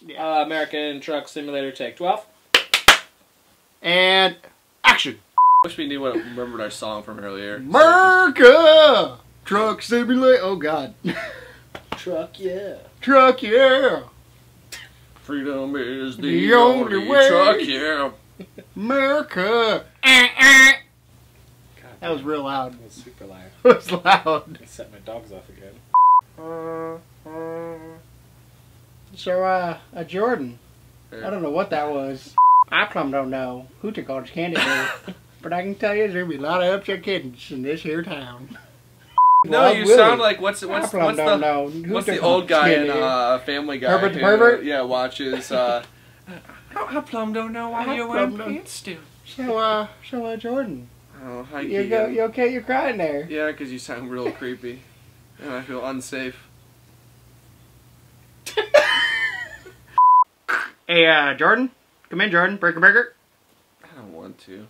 Yeah. American Truck Simulator, take 12. And action. I wish we knew what remembered our song from earlier. America! Truck Simulator. Oh, God. Truck, yeah. Truck, yeah. Freedom is the only way. Truck, yeah. America. God, that was real loud. It was super loud. It was loud. It set my dogs off again. So, a Jordan. I don't know what that was. I plumb don't know who took all this candy there. But I can tell you there's going to be a lot of upset kittens in this here town. No, well, you sound like, what's the old guy in Family Guy? Herbert the Pervert? Yeah, watches, I plumb don't know why you're wearing pants, dude. So, Jordan. Oh, hi, you okay? You're crying there. Yeah, because you sound real creepy. And I feel unsafe. Hey, Jordan? Come in, Jordan. Breaker. I don't want to.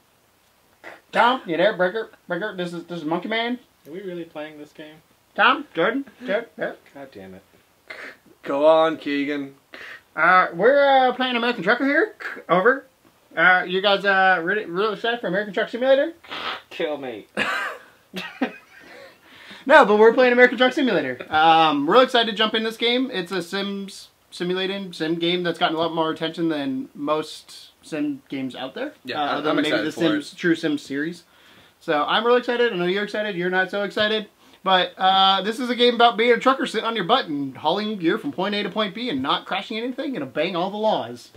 Tom, you there? Breaker. This is Monkey Man. Are we really playing this game? Tom, Jordan. God damn it. Go on, Keegan. We're playing American Trucker here. Over. You guys really excited for American Truck Simulator? Kill me. No, but we're playing American Truck Simulator. Real excited to jump in this game. It's a sim game that's gotten a lot more attention than most sim games out there. Yeah, I'm maybe excited the Sims, for it. True Sims series. So I'm really excited. I know you're excited. You're not so excited. But this is a game about being a trucker sitting on your butt and hauling gear from point A to point B and not crashing anything and obeying all the laws.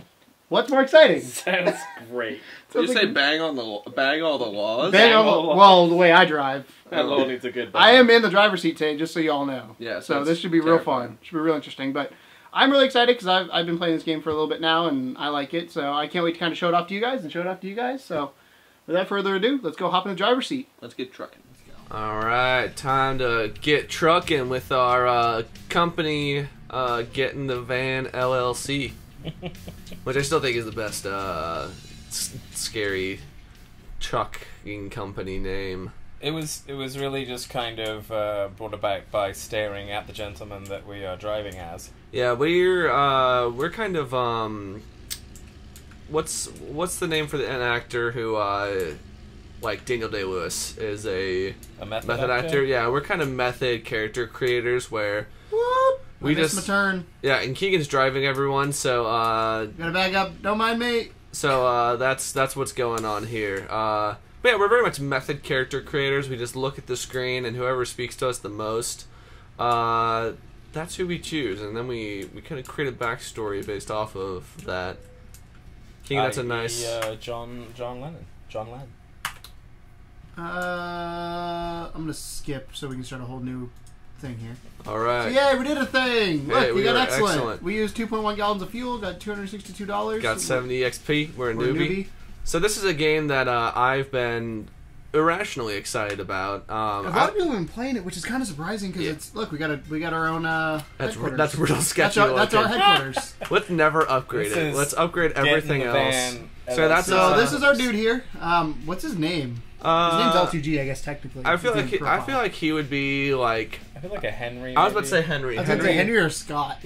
What's more exciting? Sounds great. Did you say bang all the laws? Bang all the laws. Well, the way I drive. That low needs a good bang. I am in the driver's seat today, just so you all know. Yeah, so this should be real fun. Should be real interesting. But I'm really excited because I've been playing this game for a little bit now and I like it. So I can't wait to kind of show it off to you guys and show it off to you guys. So without further ado, let's go hop in the driver's seat. Let's get trucking. Let's go. All right, time to get trucking with our company, Get in the Van LLC, which I still think is the best scary trucking company name. It was really just kind of brought about by staring at the gentleman that we are driving as. Yeah, we're kind of What's the name for an actor who, like Daniel Day-Lewis, is a method actor? Yeah, we're kind of method character creators where we just my turn. Yeah, and Keegan's driving everyone, so gotta back up. Don't mind me. So that's what's going on here. But yeah, we're very much method character creators. We just look at the screen, and whoever speaks to us the most, that's who we choose, and then we kind of create a backstory based off of that. I think that's a nice John Lennon. I'm gonna skip so we can start a whole new thing here. All right. So, yeah, we did a thing. Look, hey, we got excellent. We used 2.1 gallons of fuel. Got $262. Got 70 XP. We're a newbie. So this is a game that I've been irrationally excited about. A lot of people have been playing it, which is kind of surprising because it's look, we got our own headquarters. That's real sketchy. That's our headquarters. Let's never upgrade it. Let's upgrade everything else. So this is our dude here. What's his name? His name's L2G, I guess technically. I feel like he would be like. I feel like a Henry. I was about to say Henry. I was going to say Henry or Scott.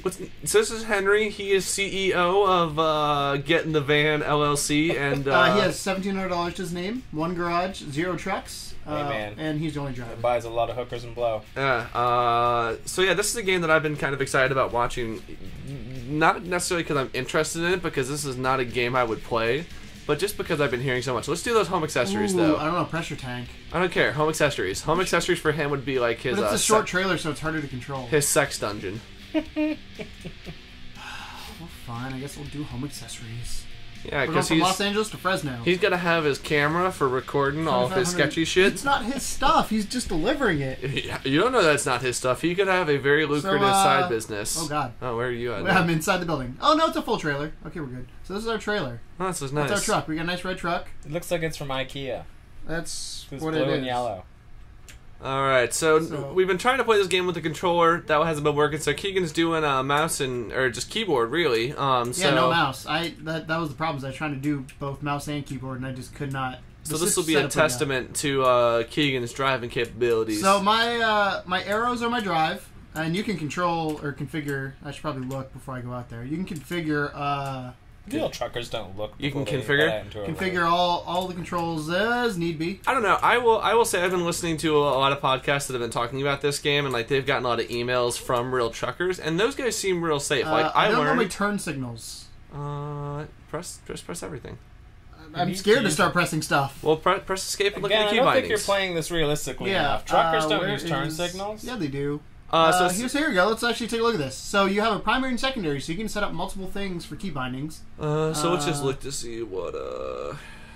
So this is Henry. He is CEO of Get in the Van LLC, and he has $1,700 to his name. One garage, 0 trucks, and he's the only driver. He buys a lot of hookers and blow. Yeah. So yeah, this is a game that I've been kind of excited about watching. Not necessarily because I'm interested in it, because this is not a game I would play. But just because I've been hearing so much. Let's do those home accessories, though. I don't know, pressure tank. I don't care. Home accessories. Home accessories for him would be like his... But it's a short trailer, so it's harder to control. His sex dungeon. Well, fine. I guess we'll do home accessories. Yeah, because he's... from Los Angeles to Fresno. He's got to have his camera for recording all of his sketchy shit. It's not his stuff. He's just delivering it. Yeah, you don't know that's not his stuff. He could have a very lucrative side business. Oh, God. Oh, where are you at? I'm inside the building. Oh, no, it's a full trailer. Okay, we're good. So this is our trailer. Oh, this is nice. That's our truck. We got a nice red truck. It looks like it's from Ikea. That's what it is. Blue and yellow. All right, so we've been trying to play this game with the controller. That hasn't been working. So Keegan's doing a mouse or just keyboard, really. Yeah, no mouse. That was the problem. I was trying to do both mouse and keyboard, and I just could not. So this will be a testament to Keegan's driving capabilities. So my arrows are my drive. And you can control or configure. I should probably look before I go out there. You can configure. Real truckers don't look. You can configure all the controls as need be. I don't know. I will say I've been listening to a lot of podcasts that have been talking about this game, and like they've gotten a lot of emails from real truckers, and those guys seem real safe. Like I don't know my turn signals. Press everything. I'm scared to start pressing stuff. Well, press escape and look at the key bindings. I don't think you're playing this realistically enough. Truckers don't use turn signals. Yeah, they do. So here we go. Let's actually take a look at this. So you have a primary and secondary, so you can set up multiple things for key bindings. So let's just look to see what.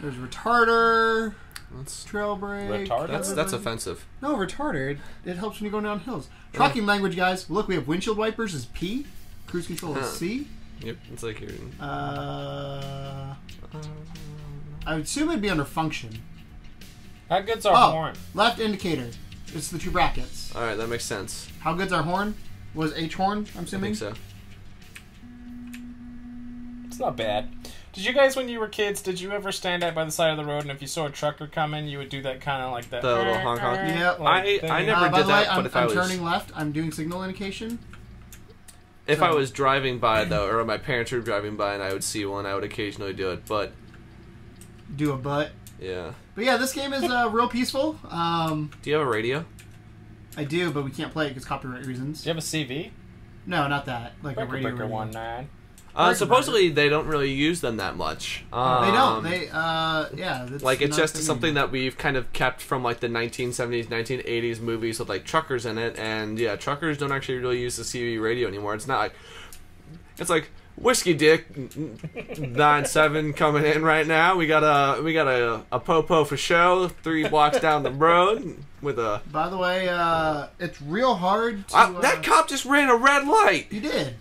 There's retarder. That's trail brake. Retarder. That's offensive. No, retarder. It helps when you're going down hills. Trucking language, guys. Look, we have windshield wipers is P, cruise control is C. Yep, it's like you're. I would assume it'd be under function. How good's our horn? Left indicator. It's the two brackets. All right, that makes sense. How good's our horn? Was H horn? I'm assuming. I think so. It's not bad. Did you guys, when you were kids, did you ever stand out by the side of the road and if you saw a trucker coming, you would do that kind of like that? The little honk honk. Yeah. Like I never did that. But if I was turning left, I'm doing signal indication. If I was driving by though, or my parents were driving by and I would see one, I would occasionally do it. But do a butt. Yeah. But yeah, this game is real peaceful. Do you have a radio? I do, but we can't play it because copyright reasons. Do you have a CV? No, not that. Like a radio. Breaker 19. Supposedly they don't really use them that much. They don't. They yeah. Like it's just something that we've kind of kept from like the 1970s, 1980s movies with like truckers in it, and yeah, truckers don't actually really use the CV radio anymore. It's not like it's like. Whiskey Dick 97 coming in right now. We got a po-po for show 3 blocks down the road with a. By the way, it's real hard. To, that cop just ran a red light. He did.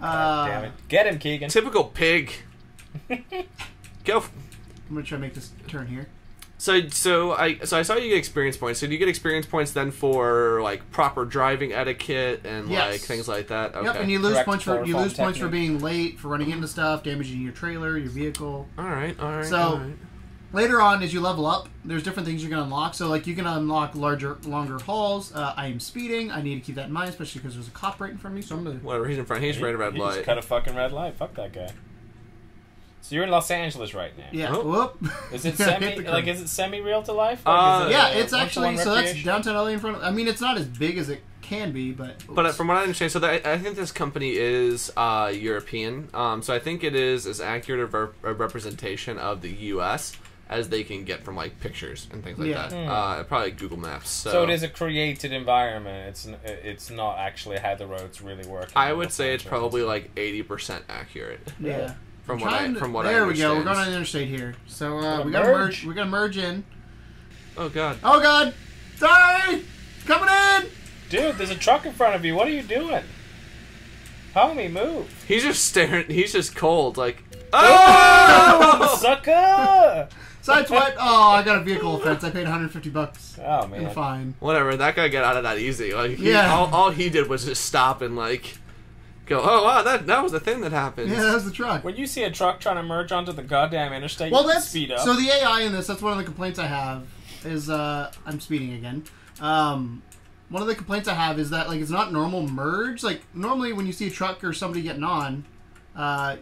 God damn it! Get him, Keegan. Typical pig. Go. I'm gonna try to make this turn here. So I saw you get experience points. So do you get experience points then for like proper driving etiquette and like things like that? Okay. Yep, and you lose points for being late, for running into stuff, damaging your trailer, your vehicle. All right. So later on, as you level up, there's different things you can unlock. So like you can unlock longer hauls. I am speeding. I need to keep that in mind, especially because there's a cop right in front of me. So I'm gonna whatever he's in front, he's ran a red light. Just cut a fucking red light. Fuck that guy. So you're in Los Angeles right now. Yeah. Whoop. Is it semi like is it semi real to life? Like, is it it's actually so that's downtown LA in front of. I mean, it's not as big as it can be, but from what I understand, so I think this company is European. So I think it is as accurate a representation of the U.S. as they can get from like pictures and things like that. Probably Google Maps. So it is a created environment. It's not actually how the roads really work. I would say it's probably like 80% accurate. Yeah. From what I understand. There we go. We're going on the interstate here. So we gotta merge. We gotta merge in. Oh god. Oh god. Sorry. Coming in. Dude, there's a truck in front of you. What are you doing? Homie, move. He's just staring. He's just cold. Like. Oh, sucker. Side sweat. Oh, I got a vehicle offense. I paid 150 bucks. Oh man. Fine. Whatever. That guy got out of that easy. Like. All he did was just stop and like. Go, oh wow, that was the thing that happened. Yeah, that was the truck. When you see a truck trying to merge onto the goddamn interstate, you can speed up. So the AI in this, that's one of the complaints I have, is I'm speeding again. One of the complaints I have is that like it's not normal merge. Like normally when you see a truck or somebody getting on,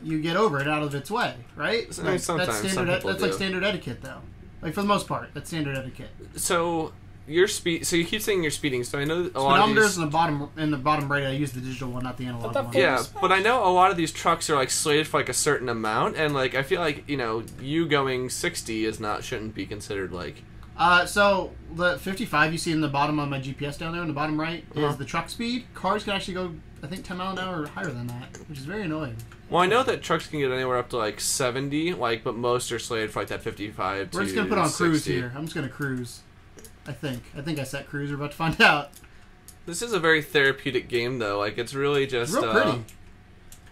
you get over it out of its way, right? So like, that's like standard etiquette though. Like for the most part, that's standard etiquette. So your speed. So you keep saying you're speeding. So I know a lot of these in the bottom right. I use the digital one, not the analog one. Yeah, but I know a lot of these trucks are like slated for like a certain amount, and like I feel like you going 60 shouldn't be considered like. So the 55 you see in the bottom on my GPS down there in the bottom right is the truck speed. Cars can actually go I think 10 miles an hour or higher than that, which is very annoying. Well, I know that trucks can get anywhere up to like 70, like, but most are slated for like that 55. We're just gonna put on 60. Cruise here. I'm just gonna cruise. I think I set cruise. We're about to find out. This is a very therapeutic game, though. Like, it's really just real pretty.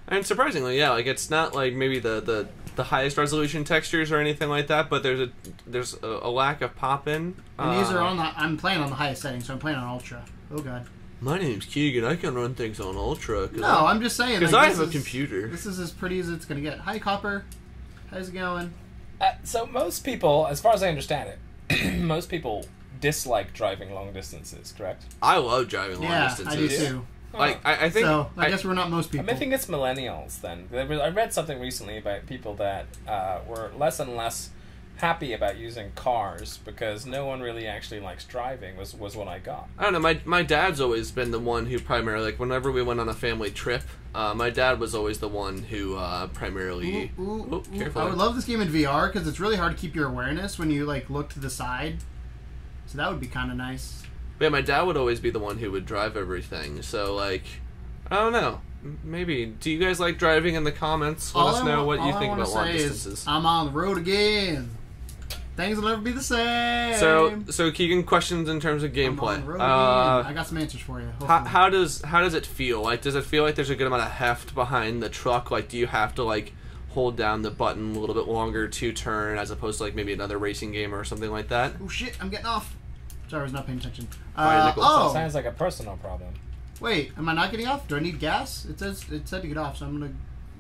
And surprisingly, yeah, like it's not like maybe the highest resolution textures or anything like that, but there's a lack of pop in. And these are on the. I'm playing on the highest setting, so I'm playing on ultra. Oh god. My name's Keegan. I can run things on ultra. No, I'm just saying because like, I have a computer. This is as pretty as it's gonna get. Hi, Copper. How's it going? So most people, as far as I understand it, most people dislike driving long distances, correct? I love driving long distances. Yeah, I do too. Like, I think... So, I guess we're not most people. I think it's millennials, then. I read something recently about people that were less and less happy about using cars because no one really actually likes driving, was what I got. I don't know, my dad's always been the one who primarily, like, whenever we went on a family trip, my dad was always the one who primarily... Careful. I would love this game in VR because it's really hard to keep your awareness when you, like, look to the side. So that would be kind of nice. But yeah, my dad would always be the one who would drive everything, so, like, I don't know. Maybe. Do you guys like driving? In the comments, let us know what you think about long distances. I'm on the road again. Things will never be the same. So Keegan, questions in terms of gameplay. I got some answers for you. How does it feel? Like, does it feel like there's a good amount of heft behind the truck? Like, do you have to like hold down the button a little bit longer to turn, as opposed to like maybe another racing game or something like that? Oh shit! I'm getting off. Sorry, I was not paying attention. That sounds like a personal problem. Wait, am I not getting off? Do I need gas? It said to get off, so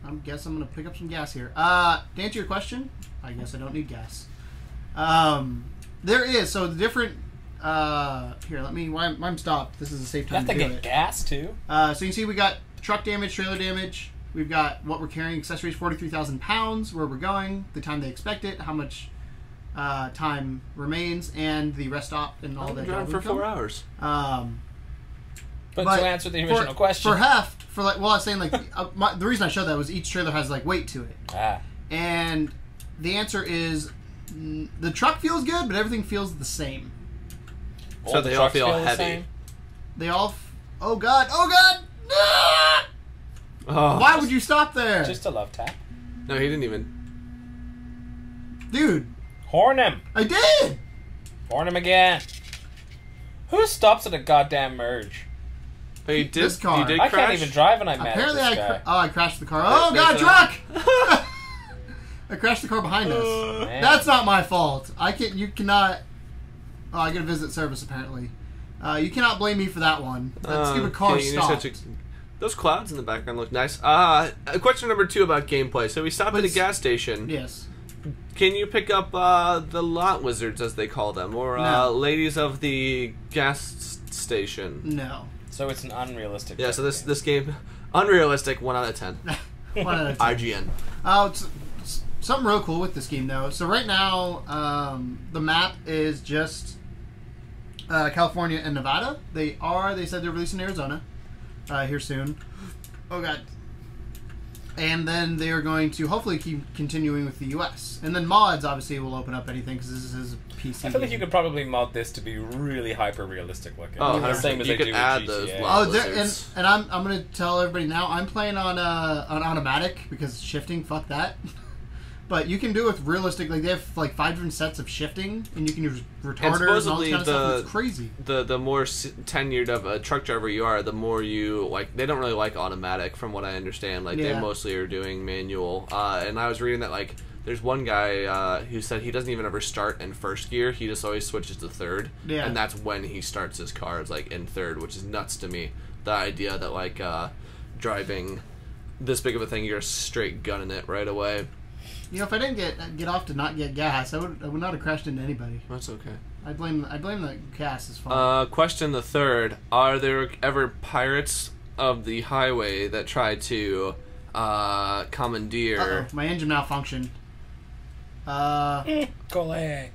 I guess I'm gonna pick up some gas here. To answer your question, I guess I don't need gas. There is the different. Here, let me. Why I'm stopped? This is a safe time to do it. Gas too. So you can see we got truck damage, trailer damage. We've got what we're carrying, accessories, 43,000 pounds. Where we're going, the time they expect it, how much time remains, and the rest stop and all that. Drive for 4 hours. But to answer the original question, for heft, for like, well, I was saying like the reason I showed that was each trailer has like weight to it, and the answer is the truck feels good, but everything feels the same. So they all feel heavy. They all, oh god, ah! Oh, why would you stop there? Just a love tap. No, he didn't even. Dude, horn him! I did. Horn him again. Who stops at a goddamn merge? He did. This car. He did crash. I can't even drive, and I'm mad at this guy. I crashed the car. Oh god, truck! I crashed the car behind us. Man. That's not my fault. You cannot. Oh, I get a visit service apparently. You cannot blame me for that one. That stupid car stopped. Those clouds in the background look nice. Question number 2 about gameplay. So we stopped at a gas station. Yes. Can you pick up the lot wizards, as they call them, or ladies of the gas station? No. So it's an unrealistic. Yeah. So this game, unrealistic. 1 out of 10. 1 out of 10. IGN. It's something real cool with this game though. So right now, the map is just California and Nevada. They said they're releasing Arizona here soon. Oh god. And then they are going to hopefully keep continuing with the U.S. And then mods, obviously, will open up anything because this is a PC. I feel like you could probably mod this to be really hyper-realistic looking. Oh, the same as they do with GTA. Those and I'm going to tell everybody now, I'm playing on automatic because shifting, fuck that. But you can do it with realistic, like they have like 5 different sets of shifting, and you can use retarders and all that kind of stuff. It's crazy. The more tenured of a truck driver you are, the more you like. They don't really like automatic, from what I understand. Like they mostly are doing manual. And I was reading that like there's one guy who said he doesn't even ever start in first gear. He just always switches to third, and that's when he starts his cars like in third, which is nuts to me. The idea that like driving this big of a thing, you're straight gunning it right away. You know, if I didn't get off to not get gas, I would not have crashed into anybody. That's okay. I blame the gas as far. Question 3: are there ever pirates of the highway that try to commandeer? Uh-oh, my engine malfunctioned. Cole. Is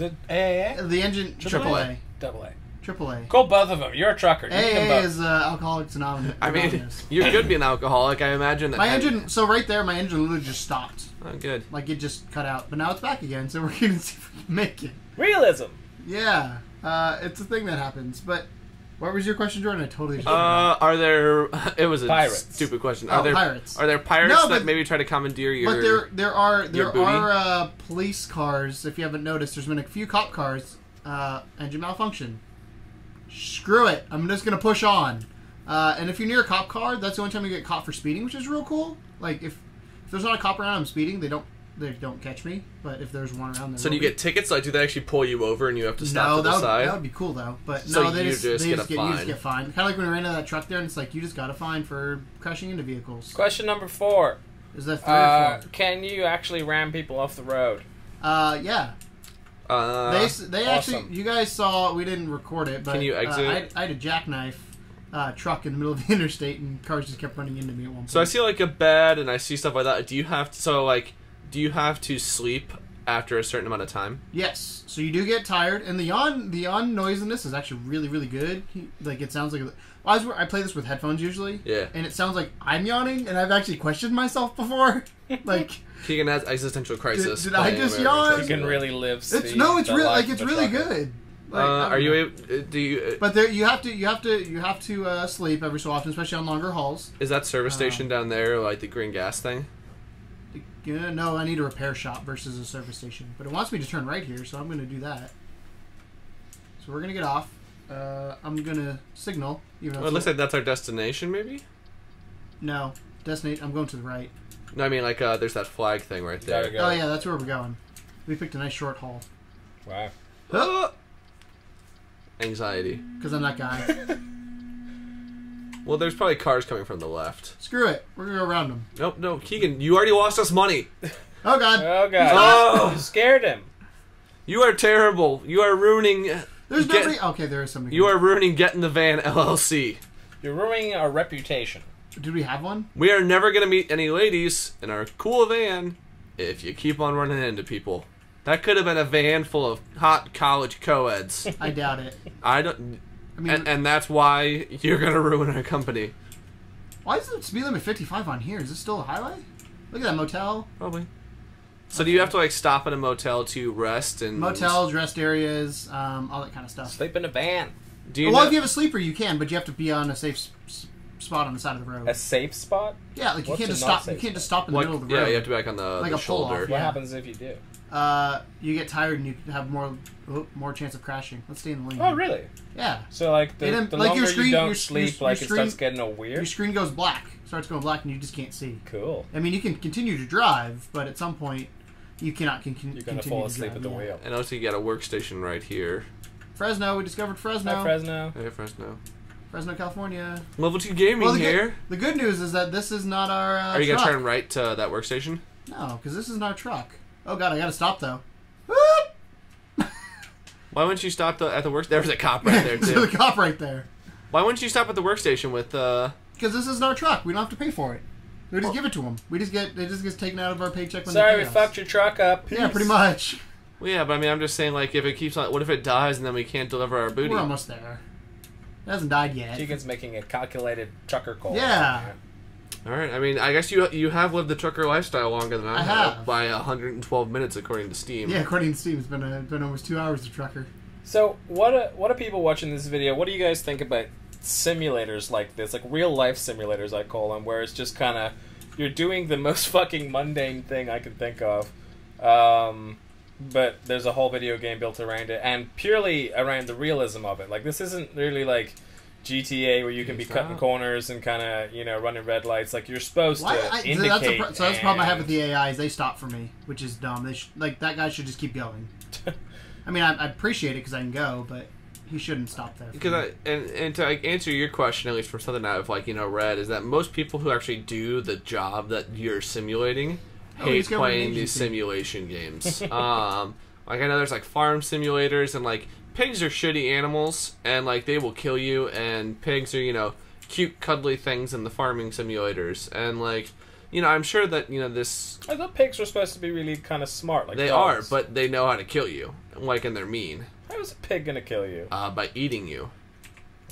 it AAA? The engine. AAA. AA. AAA. Call both of them. You're a trucker. AA is Alcoholics Anonymous. I mean, you could be an alcoholic. I imagine that. My engine literally just stopped. Oh, good. Like, it just cut out. But now it's back again, so we're going to see if we can make it. Realism. Yeah. It's a thing that happens. But what was your question, Jordan? I totally just are there... It was a stupid question. Pirates. Are there pirates that maybe try to commandeer your... But there are police cars. If you haven't noticed, there's been a few cop cars. Engine malfunction. Screw it. I'm just going to push on. And if you're near a cop car, that's the only time you get caught for speeding, which is real cool. Like, if there's not a cop around, I'm speeding. They don't catch me. But if there's one around, so do you get tickets? Like, do they actually pull you over and you have to stop to the side? No, that would be cool, though. But no, you just get fined. Kind of like when we ran into that truck there, and it's like, you just got a fine for crashing into vehicles. Question number 4. Is that 3 or 4? Can you actually ram people off the road? Yeah. They actually, you guys saw, we didn't record it, but can you exit? I had a jackknife truck in the middle of the interstate, and cars just kept running into me at one point. So I see like a bed, and I see stuff like that. Do you have to, so like, do you have to sleep after a certain amount of time? Yes. So you do get tired, and the on noisiness is actually really, really good. Like, it sounds like I play this with headphones usually. Yeah. And it sounds like I'm yawning, and I've actually questioned myself before. Like, Keegan has existential crisis. Did I just yawn? You can really live. It's really good. Like, are you able, do you? But there, you have to sleep every so often, especially on longer hauls. Is that service station down there like the green gas thing? No, I need a repair shop versus a service station. But it wants me to turn right here, so I'm going to do that. So we're going to get off. I'm going to signal. Well, it looks like that's our destination, maybe. No, destination. I'm going to the right. No, I mean like there's that flag thing right there. Oh yeah, that's where we're going. We picked a nice short haul. Wow. Oh! Anxiety. Because I'm that guy. Well, there's probably cars coming from the left. Screw it. We're going to go around them. Nope, no. Keegan, you already lost us money. Oh, God. Oh, God. Oh! You scared him. You are terrible. You are ruining... There's nobody... Okay, there is somebody. You are ruining Get in the Van LLC. You're ruining our reputation. Did we have one? We are never going to meet any ladies in our cool van if you keep on running into people. That could have been a van full of hot college co-eds. I doubt it. I don't... I mean, and that's why you're going to ruin our company. Why is the speed limit 55 on here? Is this still a highway? Look at that motel. Probably. So do you have to like stop at a motel to rest? And motels, rest areas, all that kind of stuff. Sleep in a van. Do you well, if you have a sleeper, you can, but you have to be on a safe spot on the side of the road. A safe spot? Yeah, like you can't just stop. You can't just stop in the middle of the road. Yeah, you have to be like on the, like the shoulder. What happens if you do? You get tired and you have more chance of crashing. Let's stay in the lane. Oh, really? Yeah. So like the like longer your screen, you don't sleep, like it starts getting all weird. Your screen goes black, starts going black, and you just can't see. Cool. I mean, you can continue to drive, but at some point, you cannot continue. You're gonna fall asleep at the wheel. And also, you got a workstation right here. Fresno, we discovered Fresno. Hi, Fresno. Hey, Fresno. Fresno, California. Level 2 Gaming here. The good news is that this is not our. Are you gonna turn right to that workstation? No, because this is not our truck. Oh God, I gotta stop though. Whoop! Why wouldn't you stop at the work? There was a cop right there too. There's a cop right there. Why wouldn't you stop at the workstation with? Because this isn't our truck. We don't have to pay for it. We just give it to them. We just get it just gets taken out of our paycheck. When Sorry, we fucked your truck up. Peace. Yeah, pretty much. Well, yeah, but I mean, I'm just saying, like, if it keeps on, what if it dies and then we can't deliver our booty? We're almost there. It hasn't died yet. Keegan's making a calculated trucker call. Yeah. All right. I mean, I guess you have lived the trucker lifestyle longer than I have by 112 minutes, according to Steam. Yeah, according to Steam, it's been almost 2 hours of trucker. So, what do people watching this video? What do you guys think about simulators like this, like real life simulators, I call them, where it's just kind of you're doing the most fucking mundane thing I can think of, but there's a whole video game built around it and purely around the realism of it. Like this isn't really like GTA where you can be cutting corners and kind of, you know, running red lights. Like, you're supposed to indicate. So that's the problem I have with the AI is they stop for me, which is dumb. They like, that guy should just keep going. I mean, I appreciate it because I can go, but he shouldn't stop there. Because and to like, answer your question, at least from something I've, like, you know, read, is that most people who actually do the job that you're simulating hate playing these simulation games. Like, I know there's, like, farm simulators and, like, pigs are shitty animals, and, like, they will kill you, and pigs are, you know, cute, cuddly things in the farming simulators. And, like, you know, I'm sure that, you know, this... I thought pigs were supposed to be really kind of smart, like dogs. They are, but they know how to kill you. Like, and they're mean. How is a pig gonna kill you? By eating you.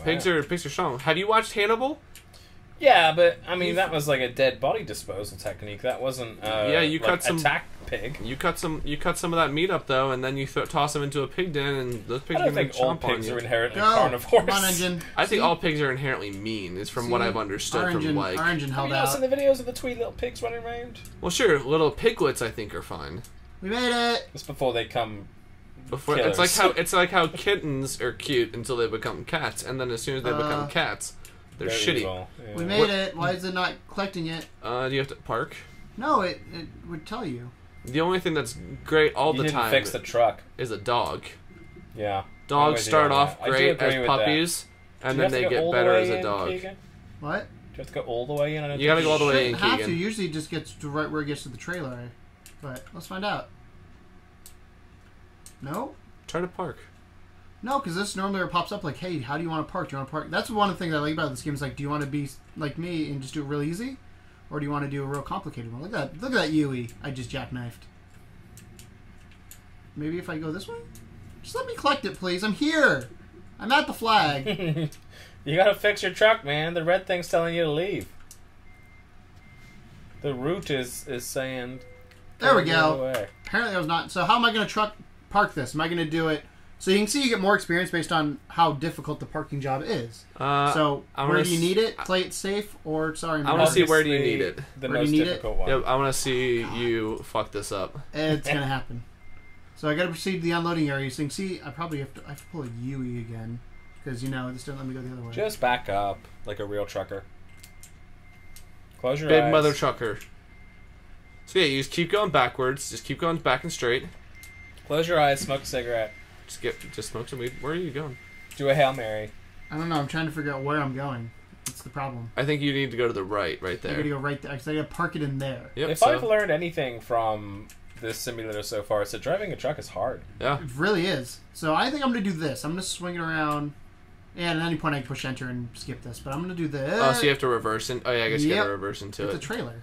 Wow. Pigs are strong. Have you watched Hannibal? Yeah, but, I mean, that was, like, a dead body disposal technique. That wasn't, yeah, you like cut some attack pig. You cut some of that meat up, though, and then you toss them into a pig den, and those pigs are going to chomp on you. I think all pigs are inherently carnivores. I think all pigs are inherently mean, is from what I've understood from, like... Our engine held out. Have you seen the videos of the twee little pigs running around? Well, sure, little piglets, I think, are fine. We made it! It's before they come... It's like how kittens are cute until they become cats, and then as soon as they become cats... They're shitty. Yeah. We made it. Why is it not collecting it? Do you have to park? No, it would tell you. The only thing that's great all the time fix the truck. Is a dog. Yeah. Dogs start off great as puppies, and then they get better as a dog. What? Do you have to go all the way in? You gotta go all the way in, Keegan. You have to. Usually it just gets to right where it gets to the trailer. But let's find out. No? Try to park. No, because this normally pops up like, hey, how do you want to park? Do you want to park? That's one of the things I like about this game is like, do you want to be like me and just do it real easy? Or do you want to do a real complicated one? Look at that Yui I just jackknifed. Maybe if I go this way? Just let me collect it, please. I'm here. I'm at the flag. You gotta fix your truck, man. The red thing's telling you to leave. The route is saying... There we go. Apparently I was not... So how am I going to park this? Am I going to do it... So you can see you get more experience based on how difficult the parking job is. So where do you need it? Play it safe or... Sorry, I want to see where do you need it. The most difficult one. Yep, I want to see you fuck this up. It's going to happen. So I got to proceed to the unloading area. So you can see I probably have to... I have to pull a Yui again. Because, you know, this didn't let me go the other way. Just back up like a real trucker. Close your eyes. Big mother trucker. So yeah, you just keep going backwards. Just keep going back and straight. Close your eyes, smoke a cigarette. Just smoke some weed. Where are you going? Do a Hail Mary. I don't know. I'm trying to figure out where I'm going. That's the problem. I think you need to go to the right there. I gotta go right there. Because I gotta park it in there. Yep, if I've learned anything from this simulator so far, it's that driving a truck is hard. Yeah. It really is. So I think I'm gonna do this. I'm gonna swing it around. And at any point I can push enter and skip this, but I'm gonna do this. Oh, so you have to reverse in. Oh yeah, I guess you gotta reverse into it. It's a trailer.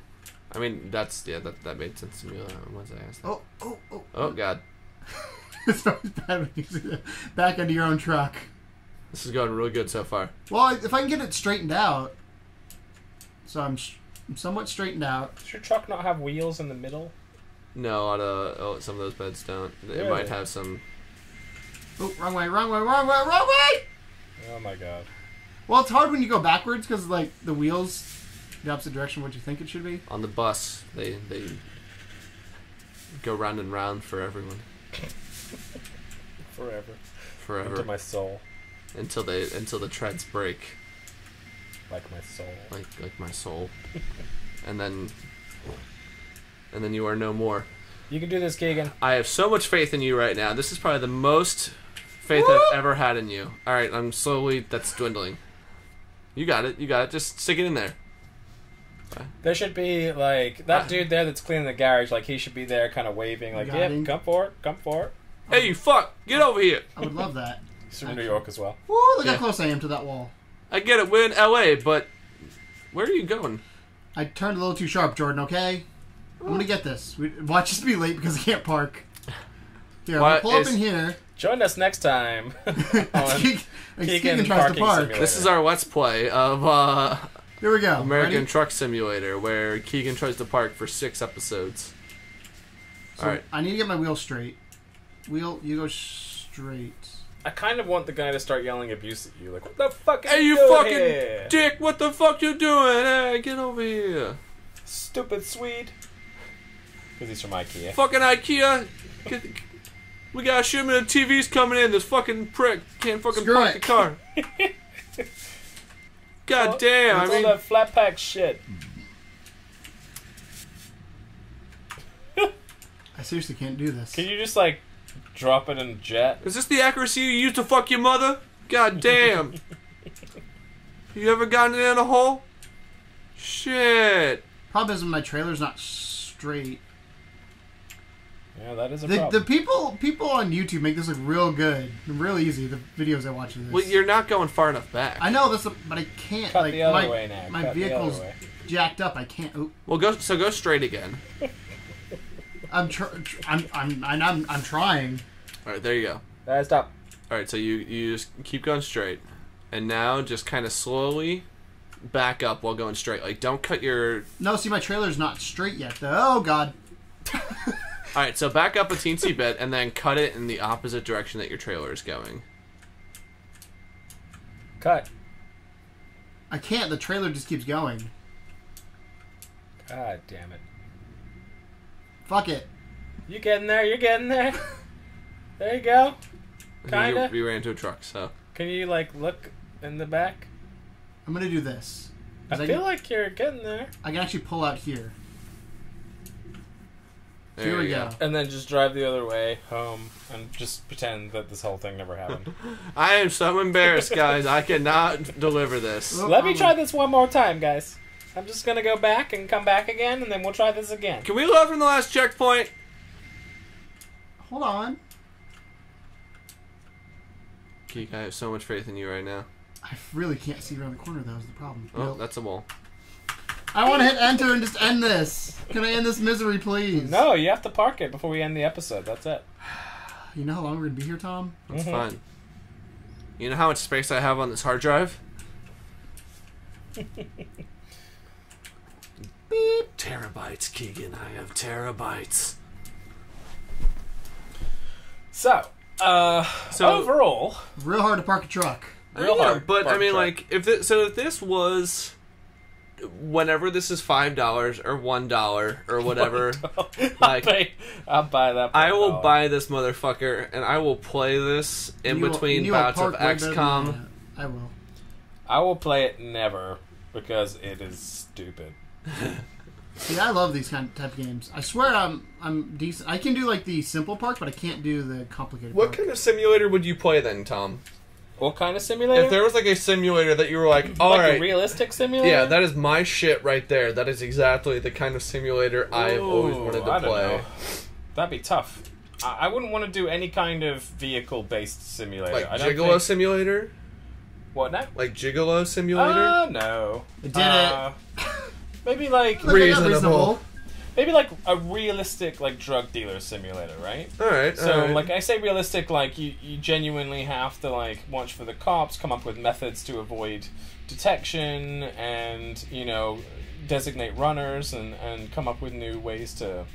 I mean, that's that made sense to me once I asked. Oh god. It's always bad when you see that. Back into your own truck. This is going really good so far. Well, if I can get it straightened out, so I'm somewhat straightened out. Does your truck not have wheels in the middle? No, some of those beds don't. It might have some. Oh, wrong way! Wrong way! Wrong way! Wrong way! Oh my god. Well, it's hard when you go backwards because, like, the wheels the opposite direction what you think it should be. On the bus, they go round and round for everyone. Forever. Into my soul. Until the treads break. Like my soul. Like my soul. and then you are no more. You can do this, Keegan. I have so much faith in you right now. This is probably the most faith I've ever had in you. Alright, I'm slowly... That's dwindling. You got it. Just stick it in there. Bye. There should be, like... That dude there that's cleaning the garage, like, he should be there kind of waving, like, yeah, come for it. Hey, you fuck! Get over here! I would love that. He's from New York as well. Woo, look how close I am to that wall. I get it, we're in LA, but... Where are you going? I turned a little too sharp, Jordan, okay? I'm gonna get this. Watch this be late because I can't park. Here, I'm gonna pull up in here... Join us next time. Keegan tries to park. This is our Let's Play of here we go. American Truck Simulator, where Keegan tries to park for 6 episodes. So all right, I need to get my wheel straight. Wheel, you go straight. I kind of want the guy to start yelling abuse at you, like, "What the fuck? Hey, you fucking here? Dick! What the fuck you doing? Hey, get over here, stupid Swede!" Because he's from IKEA. Fucking IKEA. We got a shipment of TV's coming in. This fucking prick can't fucking park the car. God damn! It's all that flat pack shit. I seriously can't do this. Can you just like drop it in a jet? Is this the accuracy you used to fuck your mother? God damn! You ever gotten it in a hole? Shit. Problem is my trailer's not straight. Yeah, that is a problem. The people on YouTube make this look real good, real easy. The videos I watch of this. Well, you're not going far enough back. I know this, but I can't. Cut like, the other way now. My vehicle's jacked up. I can't. Ooh. Well, go straight again. I'm trying. All right, there you go. All right, stop. All right, so you just keep going straight, and now just kind of slowly back up while going straight. Like don't cut your. No, see my trailer's not straight yet though. Oh god. Alright, so back up a teensy bit and then cut it in the opposite direction that your trailer is going. Cut. I can't. The trailer just keeps going. God damn it. Fuck it. You getting there. You're getting there. There you go. Kinda. You ran into a truck, so. Can you, like, look in the back? I'm going to do this. I feel like you're getting there. I can actually pull out here. There here we go. And then just drive the other way home and just pretend that this whole thing never happened. I am so embarrassed, guys. I cannot deliver this. Let me try this one more time, guys. I'm just going to go back and come back again, and then we'll try this again. Can we load from the last checkpoint? Hold on. Geek, I have so much faith in you right now. I really can't see around the corner. That was the problem. Oh, that's a wall. I want to hit enter and just end this. Can I end this misery, please? No, you have to park it before we end the episode. That's it. You know how long we're going to be here, Tom? That's fine. You know how much space I have on this hard drive? Beep. Terabytes, Keegan. I have terabytes. So, overall... Real hard to park a truck. Real hard. But, I mean, like, if this was... Whenever this is $5 or $1 or whatever, like I'll buy that. I will buy this motherfucker, and I will play this in between bouts of XCOM. I will. I will play it never because it is stupid. See, I love these type of games. I swear I'm decent. I can do like the simple parts, but I can't do the complicated. What kind of simulator would you play then, Tom? What kind of simulator? If there was like a simulator that you were like, all right, a realistic simulator. Yeah, that is my shit right there. That is exactly the kind of simulator I have always wanted to play. That'd be tough. I wouldn't want to do any kind of vehicle-based simulator. Like Gigolo Simulator. What now? Like Gigolo Simulator? No. It did it. Maybe like reasonable. Maybe like a realistic like drug dealer simulator, right? Alright. So like I say realistic, like you genuinely have to like watch for the cops, come up with methods to avoid detection and, you know, designate runners and come up with new ways to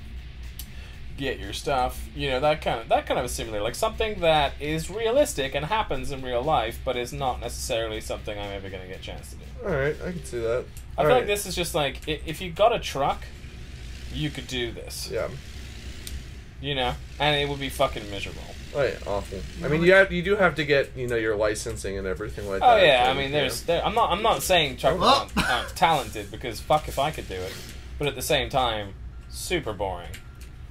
get your stuff. You know, that kind of a simulator. Like something that is realistic and happens in real life, but is not necessarily something I'm ever gonna get a chance to do. Alright, I can see that. I feel like this is just like if you got a truck, you could do this. Yeah. You know, and it would be fucking miserable. Oh yeah, awful. I mean, you do have to get, you know, your licensing and everything like that. Oh yeah, I mean, I'm not saying truckers aren't talented because fuck if I could do it, but at the same time, super boring.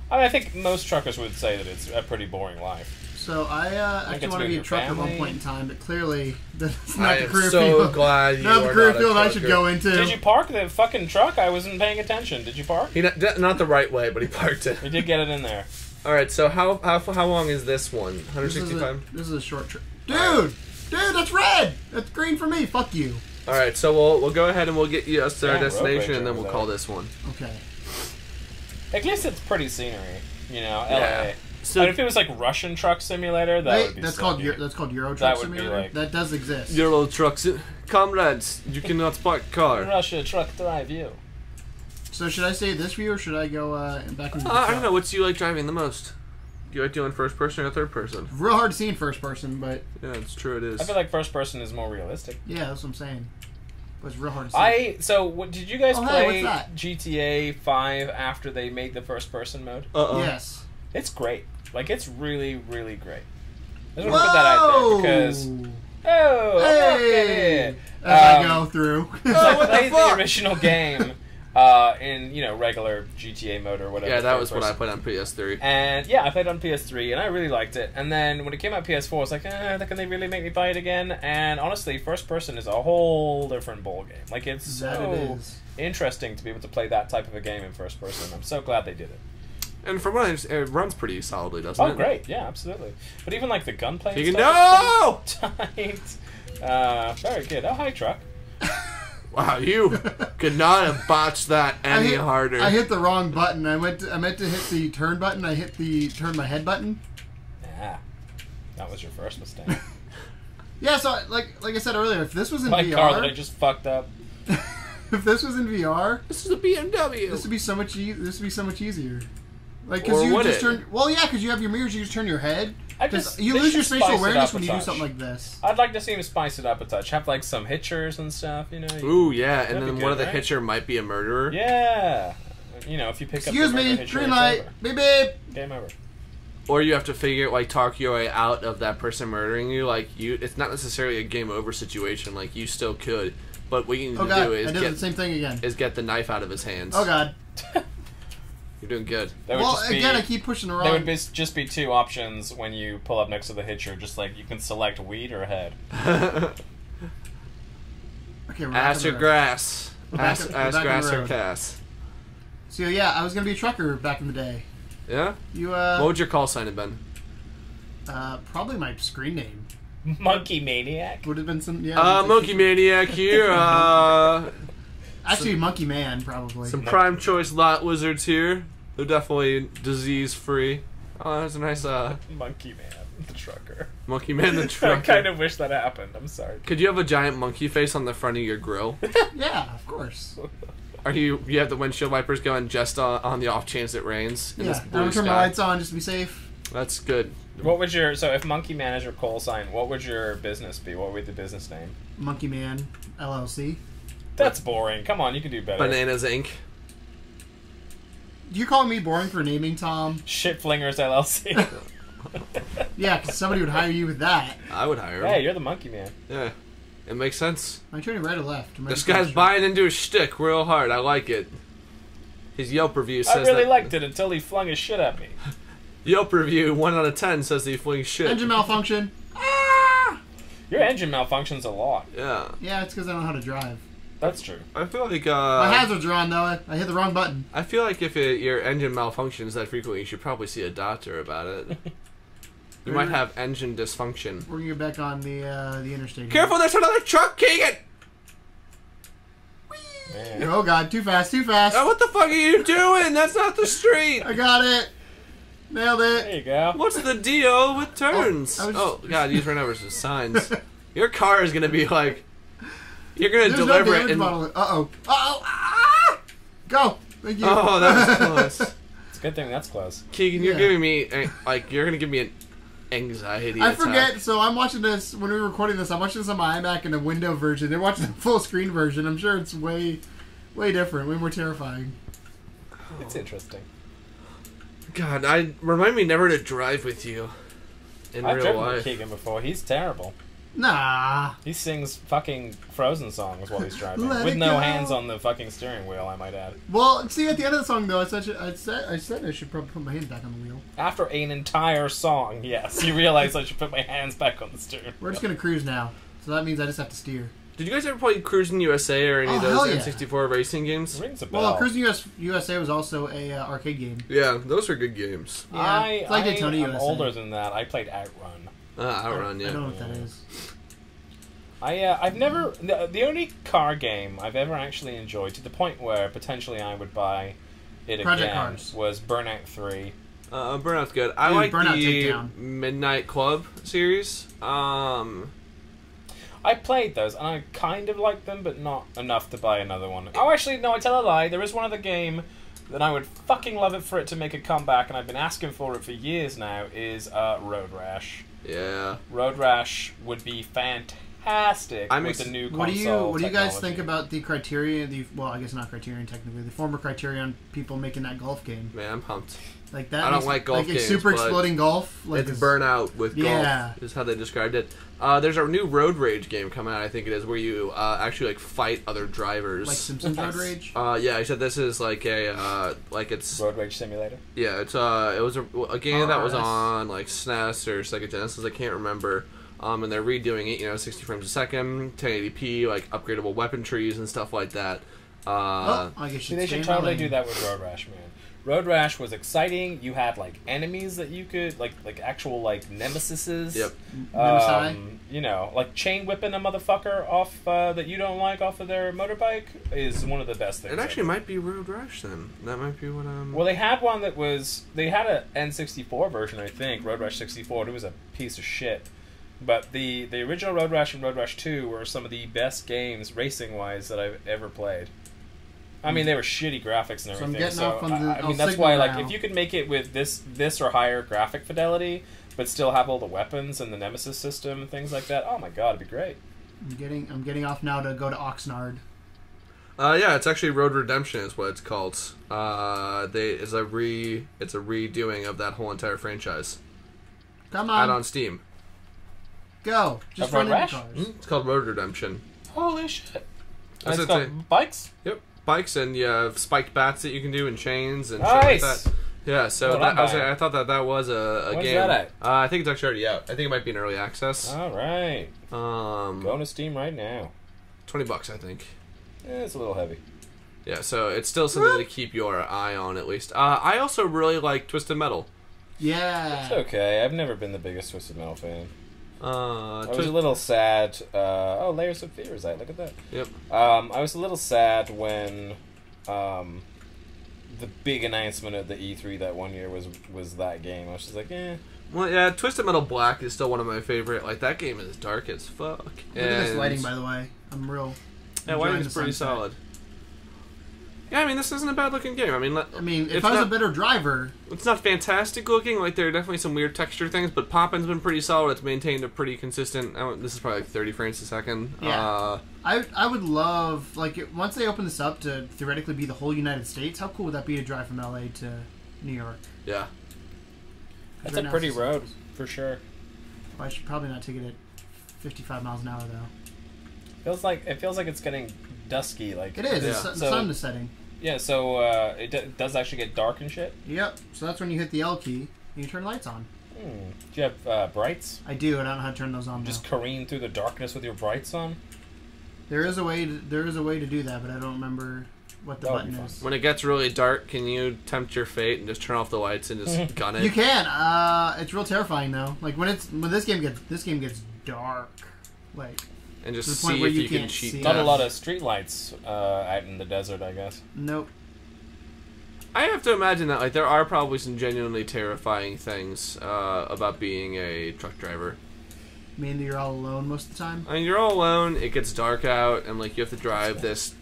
I mean, I think most truckers would say that it's a pretty boring life. So I actually want to be a trucker at one point in time, but clearly that's not the career field. I am so glad you are not a trucker. Not the career field I should go into. Did you park the fucking truck? I wasn't paying attention. Did you park? He not the right way, but he parked it. He did get it in there. All right. So how long is this one? 165. This is a short trip, dude. That's red. That's green for me. Fuck you. All right. So we'll go ahead and we'll get you us to our destination, and then we'll call this one. Okay. At least it's pretty scenery, you know, LA. Yeah. So but if it was like Russian Truck Simulator, that's called Euro Truck Simulator. Like, that does exist. Euro Trucks, comrades, you cannot park car. Russia Truck Drive you. So should I say this view or should I go back into the truck? I don't know. What's you like driving the most? Do you like doing first person or third person? Real hard to see in first person, but yeah, it's true. It is. I feel like first person is more realistic. Yeah, that's what I'm saying. But it's real hard to see. So what, did you guys play GTA 5 after they made the first person mode? Yes. It's great. Like, it's really, really great. I just want to put that out there because... Hey! As I go through. I played the original game in, you know, regular GTA mode or whatever. Yeah, that was what I played on PS3. And, yeah, I played on PS3, and I really liked it. And then when it came out PS4, I was like, can they really make me buy it again? And, honestly, first person is a whole different ballgame. Like, it's so interesting to be able to play that type of a game in first person. I'm so glad they did it. And from what I understand, it runs pretty solidly, doesn't it? Oh, great. Yeah, absolutely. But even, like, the gunplay and stuff is pretty tight. Very good. Oh, hi, truck. Wow, you could not have botched that any harder. I hit the wrong button. I meant to hit the turn button. I hit the turn my head button. Yeah. That was your first mistake. Yeah, so, like I said earlier, if this was in VR... My car that I just fucked up. If this was in VR... This is a BMW. This would be so much easier. Like, because you just turn. Well, yeah, because you have your mirrors, you just turn your head. You lose your spatial awareness when you do something like this. I'd like to see him spice it up a touch. Have like some hitchers and stuff, you know. Ooh, yeah, and then one of the hitcher might be a murderer. Yeah, you know, if you pick up. Excuse me, green light, beep beep. Game over. Or you have to figure like talk your way out of that person murdering you. Like it's not necessarily a game over situation. Like you still could, but what you need to do is get the same thing again. Is get the knife out of his hands. Oh God. You're doing good. Well, again, I keep pushing the wrong... There would just be two options when you pull up next to the hitcher. Just, like, you can select weed or head. Okay, ass or grass. Ass, grass or cass. So, yeah, I was going to be a trucker back in the day. Yeah? What would your call sign have been? Probably my screen name. Monkey Maniac would have been some. Yeah, Monkey Maniac here. Actually, some, Monkey Man probably. Some Prime Choice Lot Wizards here. They're definitely disease free. Oh, that's a nice Monkey Man the Trucker. Monkey Man the Trucker. I kind of wish that happened. I'm sorry. Could you have a giant monkey face on the front of your grill? Yeah, of course. Are you? You have the windshield wipers going just on the off chance it rains. Yeah, don't turn the lights on just to be safe. That's good. What would your, so if Monkey Man is your call sign, what would your business be? What would the business name? Monkey Man LLC. That's boring. Come on, you can do better. Bananas Inc. You calling me boring for naming, Tom? Shit Flingers LLC. Yeah, because somebody would hire you with that. I would hire him. Hey, you're the Monkey Man. Yeah. It makes sense. I'm trying to right or left. This guy's buying into his shtick real hard. I like it. His Yelp review says I really liked it until he flung his shit at me. Yelp review 1 out of 10 says that he flings shit. Engine malfunction. Ah! Your engine malfunctions a lot. Yeah. Yeah, it's because I don't know how to drive. That's true. I feel like my hazards are on though. I hit the wrong button. I feel like if your engine malfunctions that frequently, you should probably see a doctor about it. You might have engine dysfunction. We're gonna get back on the interstate. Careful, there's another truck, Keegan! Whee! Oh god, too fast, too fast. Oh, what the fuck are you doing? That's not the street. I got it. Nailed it. There you go. What's the deal with turns? Oh god, these ran over some signs. Your car is gonna be like, you're gonna deliver it. Uh oh. Uh oh. Ah! Go. Thank you. Oh, that was close. Good thing that's close. Keegan, you're giving me like you're gonna give me an anxiety attack. I forget. So I'm watching this when we were recording this. I'm watching this on my iMac in the window version. They're watching the full screen version. I'm sure it's way, way different, way more terrifying. It's interesting. God, I remind me never to drive with you in real life. I've driven with Keegan before. He's terrible. Nah. He sings fucking Frozen songs while he's driving. With no hands on the fucking steering wheel, I might add. Well, see, at the end of the song, though, I said I should probably put my hands back on the wheel. After an entire song, yes. You realize I should put my hands back on the steering wheel. We're just going to cruise now. So that means I just have to steer. Did you guys ever play Cruising USA or any of those N64 racing games? Rings a bell. Well, Cruising USA was also an arcade game. Yeah, those are good games. Yeah, it's like Daytona USA. I'm older than that. I played Outrun. Outrun, yeah. I don't know what that is. I've never... The only car game I've ever actually enjoyed, to the point where potentially I would buy it again, was Burnout 3. Burnout's good. I like the Midnight Club series. I played those, and I kind of liked them, but not enough to buy another one. Oh, actually, no, I tell a lie. There is one other game that I would fucking love it for it to make a comeback, and I've been asking for it for years now, is Road Rash. Yeah. Road Rash would be fantastic with the new console. What do you guys think about the Criterion, well, I guess not Criterion technically, the former Criterion people making that golf game? Man, I'm pumped. Like that. I don't like golf games. Like super exploding golf. Like it's Burnout with golf is how they described it. There's a new Road Rage game coming out, I think it is, where you actually like fight other drivers. Like Simpson's Road Rage? Yeah, I said this is like a it's Road Rage Simulator. Yeah, it's it was a game that was on like SNES or Sega Genesis, I can't remember. And they're redoing it, you know, 60 frames a second, 1080p, like upgradable weapon trees and stuff like that. I guess they should totally do that with Road Rash, man. Road Rash was exciting. You had like enemies that you could like actual like nemesises. Yep. You know, like chain whipping a motherfucker off that you don't like off of their motorbike is one of the best things. It actually might be Road Rash then. That might be what I'm. Well, they had one that was they had an N64 version, I think, Road Rash 64. It was a piece of shit. But the original Road Rash and Road Rash 2 were some of the best games racing wise that I've ever played. I mean, they were shitty graphics and everything. So I'm getting off on the, I mean, that's why, like, if you could make it with this or higher graphic fidelity, but still have all the weapons and the nemesis system and things like that, oh my god, it'd be great. I'm getting off now to go to Oxnard. Yeah, it's actually Road Redemption is what it's called. It's a redoing of that whole entire franchise. Come on. Out on Steam. Go. Just run into cars. It's called Road Redemption. Holy shit. And it's got bikes? Yep. Bikes, and you have spiked bats that you can do, and chains and nice. Shit like that. Yeah, so that, I thought that was a game. Where's that at? I think it's actually already out. I think it might be in early access. All right. Go to Steam right now. $20, I think. Yeah, it's a little heavy. Yeah, so it's still something to keep your eye on, at least. I also really like Twisted Metal. Yeah. It's okay. I've never been the biggest Twisted Metal fan. I was a little sad. Oh, Layers of Fear is that? Look at that. Yep. I was a little sad when the big announcement at the E3 that one year was that game. I was just like, eh. Well, yeah, Twisted Metal Black is still one of my favorite. Like, that game is dark as fuck. Look at this lighting, by the way. I'm real. Yeah, lighting's pretty solid. Yeah, I mean, this isn't a bad-looking game. I mean, if I was a better driver... It's not fantastic-looking. Like, there are definitely some weird texture things, but Poppin's been pretty solid. It's maintained a pretty consistent... this is probably like 30 frames a second. Yeah. I would love... Like, once they open this up to theoretically be the whole United States, how cool would that be to drive from LA to New York? Yeah. That's a pretty road, for sure. Well, I should probably not take it at 55 miles an hour, though. It feels like it's getting dusky. Like it is. Yeah. The sun is setting. Yeah, so it does actually get dark and shit. Yep. So that's when you hit the L key and you turn lights on. Do you have brights? I do, and I don't know how to turn those on. You just careen through the darkness with your brights on. There is a way. There is a way to do that, but I don't remember what the button is. When it gets really dark, can you tempt your fate and just turn off the lights and just gun it? You can. It's real terrifying though. Like when this game gets dark, like. And just see if you can cheat. Not a lot of streetlights out in the desert, I guess. Nope. I have to imagine that like there are probably some genuinely terrifying things about being a truck driver. I mean, you're all alone most of the time. I mean, you're all alone. It gets dark out, and like you have to drive this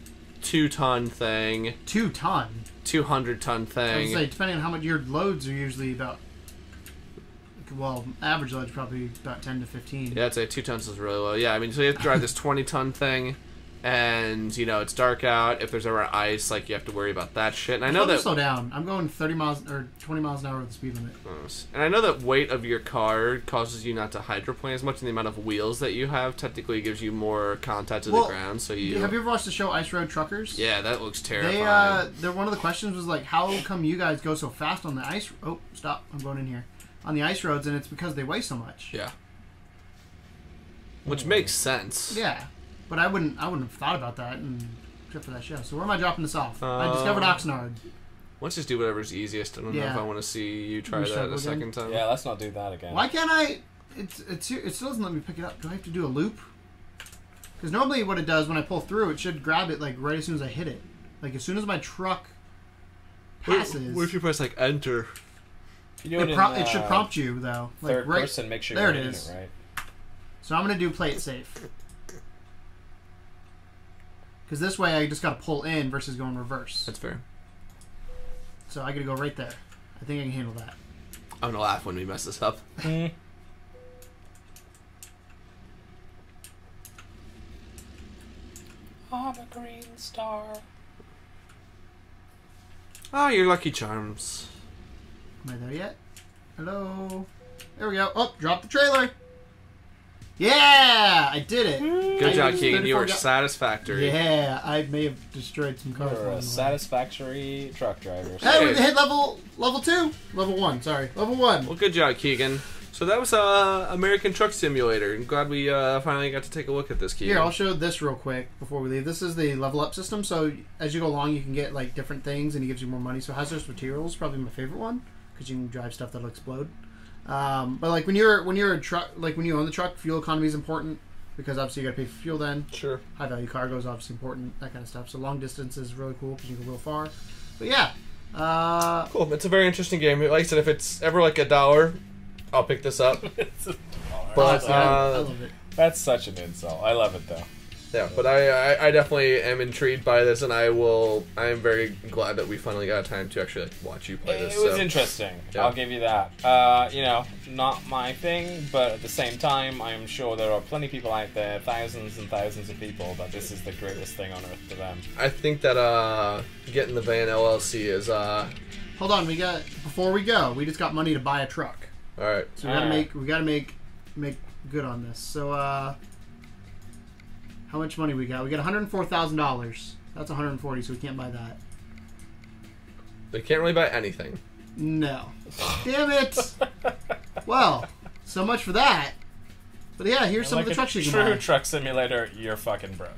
2-ton thing. 2-ton. 200-ton thing. I was gonna say, depending on how much your loads are usually about. Well, average load's probably about 10 to 15. Yeah, I'd say 2 tons is really low. Yeah, I mean, so you have to drive this 20-ton thing, and, you know, it's dark out. If there's ever ice, like, you have to worry about that shit. And I know that... Slow down. I'm going 30 miles, or 20 miles an hour with the speed limit. And I know that weight of your car causes you not to hydroplane as much, and the amount of wheels that you have technically gives you more contact to the ground, so you... Have you ever watched the show Ice Road Truckers? Yeah, that looks terrifying. They, one of the questions was, like, how come you guys go so fast on the ice... Oh, stop. I'm going in here. On the ice roads, and it's because they weigh so much. Yeah. Which makes sense. Yeah. But I wouldn't have thought about that except for that show. So where am I dropping this off? I discovered Oxnard. Let's just do whatever's easiest. I don't know if I want to see you try that a second time. Yeah, let's not do that again. Why can't I? It still doesn't let me pick it up. Do I have to do a loop? Because normally what it does when I pull through, it should grab it like right as soon as I hit it. Like as soon as my truck passes. What if you press like enter? It should prompt you though. Like, third person, make sure you're doing it right. So I'm gonna do play it safe. Because this way I just gotta pull in versus going reverse. That's fair. So I gotta go right there. I think I can handle that. I'm gonna laugh when we mess this up. I'm a green star. Ah, your lucky charms. Am I there yet? Hello? There we go. Oh, drop the trailer. Yeah! I did it. Good job, Keegan. You were satisfactory. Yeah, I may have destroyed some cars. You're a satisfactory truck driver. So. Hey, we hit level 2. Level 1, sorry. Level 1. Well, good job, Keegan. So that was American Truck Simulator. I'm glad we finally got to take a look at this, Keegan. Here, I'll show this real quick before we leave. This is the level up system. So as you go along, you can get like different things, and it gives you more money. So hazardous materials, probably my favorite one. Because you can drive stuff that'll explode, but like when you're a truck, like when you own the truck, fuel economy is important because obviously you got to pay for fuel. Then sure, high value cargo is obviously important, that kind of stuff. So long distance is really cool because you can go real far. But yeah, cool. It's a very interesting game. Like I said, if it's ever like $1, I'll pick this up. But I love it. That's such an insult. I love it though. Yeah, but I definitely am intrigued by this, and I am very glad that we finally got time to actually like, watch you play this. It was interesting. Yeah. I'll give you that. You know, not my thing, but at the same time, I'm sure there are plenty of people out there, thousands and thousands of people, that this is the greatest thing on earth to them. I think that Get in the Van LLC is... Hold on, before we go, we just got money to buy a truck. All right. So we gotta make good on this. So how much money we got? We got $104,000. That's 140, so we can't buy that. They can't really buy anything. No. Damn it! Well, so much for that. But yeah, here's some of the trucks you can buy. True truck simulator, you're fucking broke.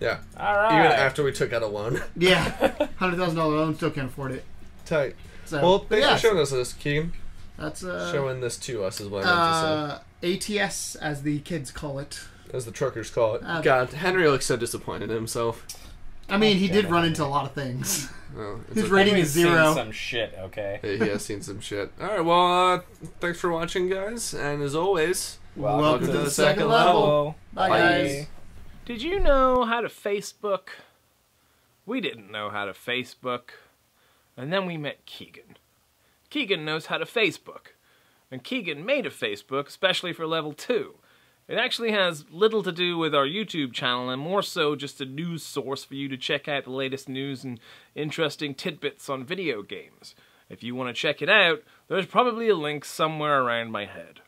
Yeah. All right. Even after we took out a loan. Yeah. $100,000 loan, still can't afford it. Tight. So, well, thanks for showing us this, Keem. That's showing this to us is what I meant to say. ATS, as the kids call it. As the truckers call it. God, Henry looks so disappointed in himself. I mean, he did run into a lot of things. Oh, his rating is 0. Seen some shit, okay? He has seen some shit. All right, well, thanks for watching, guys. And as always, welcome to the second level. Bye, guys. Did you know how to Facebook? We didn't know how to Facebook. And then we met Keegan. Keegan knows how to Facebook. And Keegan made a Facebook, especially for Level 2. It actually has little to do with our YouTube channel and more so just a news source for you to check out the latest news and interesting tidbits on video games. If you want to check it out, there's probably a link somewhere around my head.